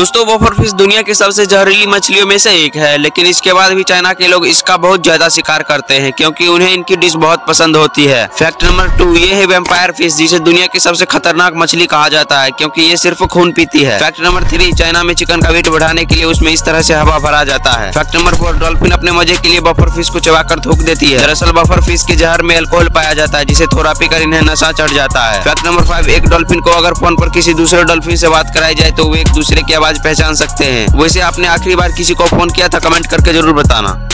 दोस्तों puffer fish दुनिया की सबसे जहरीली मछलियों में से एक है, लेकिन इसके बाद भी चाइना के लोग इसका बहुत ज्यादा शिकार करते हैं क्योंकि उन्हें इनकी डिश बहुत पसंद होती है। फैक्ट नंबर 2, ये है वैम्पायर फिश, जिसे दुनिया की सबसे खतरनाक मछली कहा जाता है क्योंकि ये सिर्फ खून पीती है। फैक्ट नंबर 3, चाइना में चिकन का वेट बढ़ाने के लिए उसमें इस तरह से हवा भरा जाता है। फैक्ट नंबर 4, डॉल्फिन अपने मजे के लिए बफर फिश को चबाकर थूक देती है। दरअसल बफर फिश के जहर में अल्कोहल पाया जाता है, जिसे थोड़ा पीकर इन्हें नशा चढ़ जाता है। फैक्ट नंबर 5, एक डॉल्फिन को अगर फोन पर किसी दूसरे डॉल्फिन से बात कराई जाए तो वे एक दूसरे की आवाज पहचान सकते हैं। वैसे आपने आखिरी बार किसी को फोन किया था? कमेंट करके जरूर बताना।